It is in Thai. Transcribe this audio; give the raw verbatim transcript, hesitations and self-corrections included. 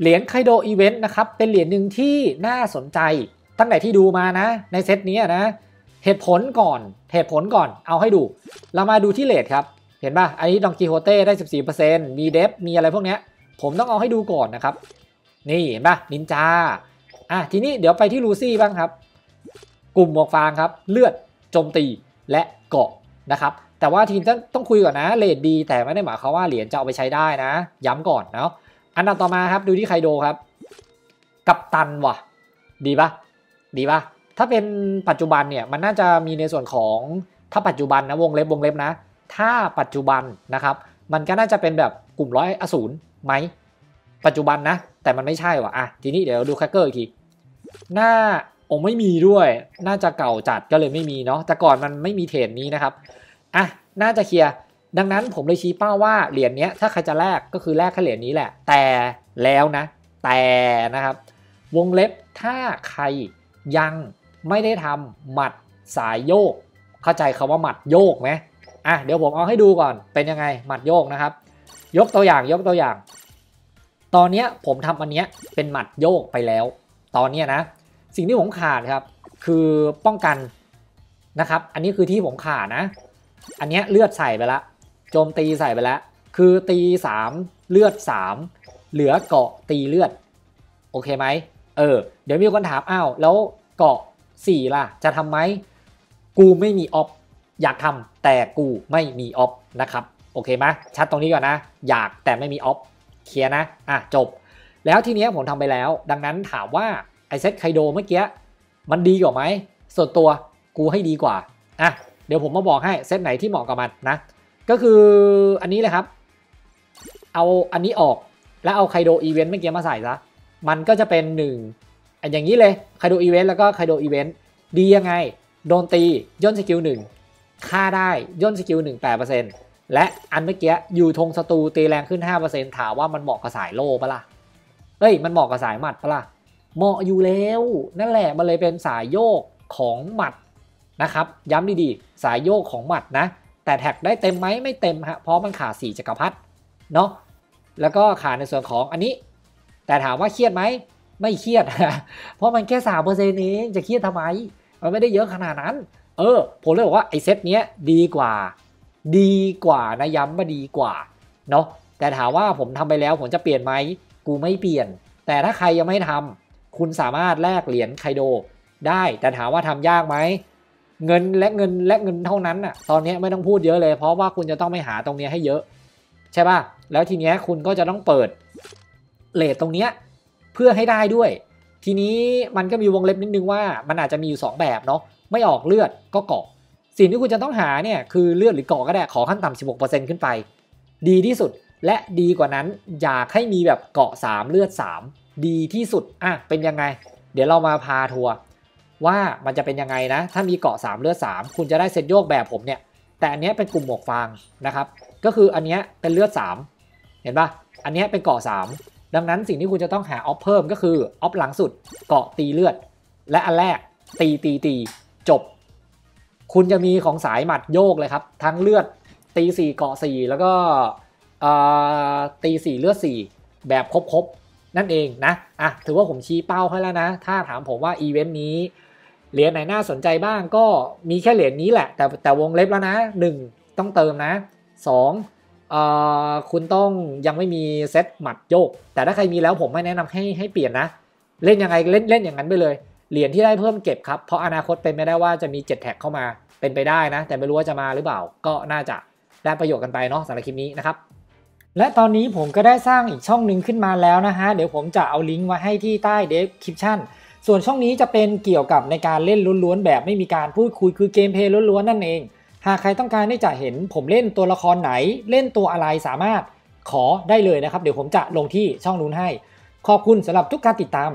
เหรียญไคโดอีเวนต์นะครับเป็นเหรียญหนึ่งที่น่าสนใจตั้งแต่ที่ดูมานะในเซตนี้นะเหตุผลก่อนเหตุผลก่อนเอาให้ดูเรามาดูที่เลทครับเห็นป่ะไอ้ดองกิโฮเต้ได้ สิบสี่เปอร์เซ็นต์ มีเดฟมีอะไรพวกเนี้ยผมต้องเอาให้ดูก่อนนะครับนี่เห็นป่ะนินจาอ่ะทีนี้เดี๋ยวไปที่ลูซี่บ้างครับกลุ่มหมวกฟางครับเลือดโจมตีและเกาะนะครับแต่ว่าทีมต้องคุยก่อนนะเลทดีแต่ไม่ได้หมายความว่าเหรียญจะเอาไปใช้ได้นะย้ำก่อนเนาะอันดับต่อมาครับดูที่ไคโดครับกัปตันว่ะดีป่ะดีป่ะถ้าเป็นปัจจุบันเนี่ยมันน่าจะมีในส่วนของถ้าปัจจุบันนะวงเล็บวงเล็บนะถ้าปัจจุบันนะครับมันก็น่าจะเป็นแบบกลุ่มร้อยอสูรไหมปัจจุบันนะแต่มันไม่ใช่ว่ะอ่ะทีนี้เดี๋ยวดูแคคเกอร์อีกทีหน้าองไม่มีด้วยน่าจะเก่าจัดก็เลยไม่มีเนาะแต่ก่อนมันไม่มีเทรนนี้นะครับอ่ะน่าจะเคลียร์ดังนั้นผมเลยชี้เป้าว่าเหรียญนี้ถ้าใครจะแลกก็คือแลกแค่เหรียญนี้แหละแต่แล้วนะแต่นะครับวงเล็บถ้าใครยังไม่ได้ทำหมัดสายโยกเข้าใจคำว่าหมัดโยกไหมอ่ะเดี๋ยวผมเอาให้ดูก่อนเป็นยังไงหมัดโยกนะครับยกตัวอย่างยกตัวอย่างตอนนี้ผมทำอันเนี้ยเป็นหมัดโยกไปแล้วตอนนี้นะสิ่งที่ผมขาดครับคือป้องกันนะครับอันนี้คือที่ผมขาดนะอันเนี้ยเลือดใส่ไปละโจมตีใส่ไปละคือตีสามเลือดสามเหลือเกาะตีเลือดโอเคไหมเออเดี๋ยวมีคนถามอ้าวแล้วเกาะสี่ล่ะจะทำไหมกูไม่มีออฟอยากทำแต่กูไม่มีออฟนะครับโอเคไหมชัดตรงนี้ก่อนนะอยากแต่ไม่มีออฟเคลียร์นะอ่ะจบแล้วทีเนี้ยผมทำไปแล้วดังนั้นถามว่าไอเซตไคโดเมื่อกี้มันดีกว่าไหมส่วนตัวกูให้ดีกว่าอ่ะเดี๋ยวผมมาบอกให้เซตไหนที่เหมาะกับมันนะก็คืออันนี้เลยครับเอาอันนี้ออกแล้วเอาไคโดอีเวนต์เมื่อกี้มาใส่ซะมันก็จะเป็นหนึ่งอันอย่างนี้เลยไคโดอีเวนต์แล้วก็ไคโดอีเวนต์ดียังไงโดนตีย่นสกิลหนึ่งฆ่าได้ย่นสกิล หนึ่งจุดแปดเปอร์เซ็นต์ และอันเมื่อกี้อยู่ธงศัตรูตีแรงขึ้น ห้าเปอร์เซ็นต์ ถามว่ามันเหมาะกับสายโล่ปะล่ะเอ้ยมันเหมาะกับสายหมัดปะล่ะเหมาะอยู่แล้วนั่นแหละมันเลยเป็นสายโยกของหมัดนะครับย้ำดีๆสายโยกของหมัดนะแต่แท็กได้เต็มไหมไม่เต็มฮะเพราะมันขาดสี่จักรพรรดิเนาะแล้วก็ขาดในส่วนของอันนี้แต่ถามว่าเครียดไหมไม่เครียดเพราะมันแค่สามเปอร์เซ็นต์เองจะเครียดทำไมมันไม่ได้เยอะขนาดนั้นเออผมเลยบอกว่าไอ้เซตเนี้ยดีกว่าดีกว่านะย้ำว่าดีกว่าเนาะแต่ถามว่าผมทำไปแล้วผมจะเปลี่ยนไหมกูไม่เปลี่ยนแต่ถ้าใครยังไม่ทำคุณสามารถแลกเหรียญไคโดได้แต่ถามว่าทำยากไหมเงินและเงินและเงินเท่านั้นน่ะตอนนี้ไม่ต้องพูดเยอะเลยเพราะว่าคุณจะต้องไปหาตรงนี้ให้เยอะใช่ป่ะแล้วทีเนี้ยคุณก็จะต้องเปิดเลทตรงเนี้ยเพื่อให้ได้ด้วยทีนี้มันก็มีวงเล็บนิดนึงว่ามันอาจจะมีอยู่สองแบบเนาะไม่ออกเลือดก็เกาะสิ่งที่คุณจะต้องหาเนี่ยคือเลือดหรือเกาะก็ได้ขอขั้นต่ำ สิบหกเปอร์เซ็นต์ ขึ้นไปดีที่สุดและดีกว่านั้นอยากให้มีแบบเกาะสามเลือดสามดีที่สุดอ่ะเป็นยังไงเดี๋ยวเรามาพาทัวร์ว่ามันจะเป็นยังไงนะถ้ามีเกาะสามเลือดสามคุณจะได้เซตโยกแบบผมเนี่ยแต่อันนี้เป็นกลุ่มหมวกฟางนะครับก็คืออันนี้เป็นเลือดสามเห็นป่ะอันนี้เป็นเกาะสามดังนั้นสิ่งที่คุณจะต้องหาออฟเพิ่มก็คือออฟหลังสุดเกาะตีเลือดและอันแรกตีตีตีจบคุณจะมีของสายหมัดโยกเลยครับทั้งเลือดตีสี่เกาะสี่แล้วก็ตีสี่เลือดสี่แบบครบๆนั่นเองนะอ่ะถือว่าผมชี้เป้าให้แล้วนะถ้าถามผมว่าอีเวนต์นี้เหรียญไหนน่าสนใจบ้างก็มีแค่เหรียญนี้แหละแต่แต่วงเล็บแล้วนะหนึ่งต้องเติมนะสองเอ่อคุณต้องยังไม่มีเซตหมัดโยกแต่ถ้าใครมีแล้วผมไม่แนะนำให้ให้เปลี่ยนนะเล่นยังไงเล่นเล่นอย่างนั้นไปเลยเหรียญที่ได้เพิ่มเก็บครับเพราะอนาคตเป็นไม่ได้ว่าจะมีเจ็ดแท็กเข้ามาเป็นไปได้นะแต่ไม่รู้ว่าจะมาหรือเปล่าก็น่าจะได้ประโยชน์กันไปเนาะสำหรับคลิปนี้นะครับและตอนนี้ผมก็ได้สร้างอีกช่องหนึ่งขึ้นมาแล้วนะฮะเดี๋ยวผมจะเอาลิงก์ไว้ให้ที่ใต้ descriptionส่วนช่องนี้จะเป็นเกี่ยวกับในการเล่นล้วนๆแบบไม่มีการพูดคุยคือเกมเพลย์ล้วนๆนั่นเองหากใครต้องการที่จะเห็นผมเล่นตัวละครไหนเล่นตัวอะไรสามารถขอได้เลยนะครับเดี๋ยวผมจะลงที่ช่องนู้นให้ขอบคุณสำหรับทุกการติดตาม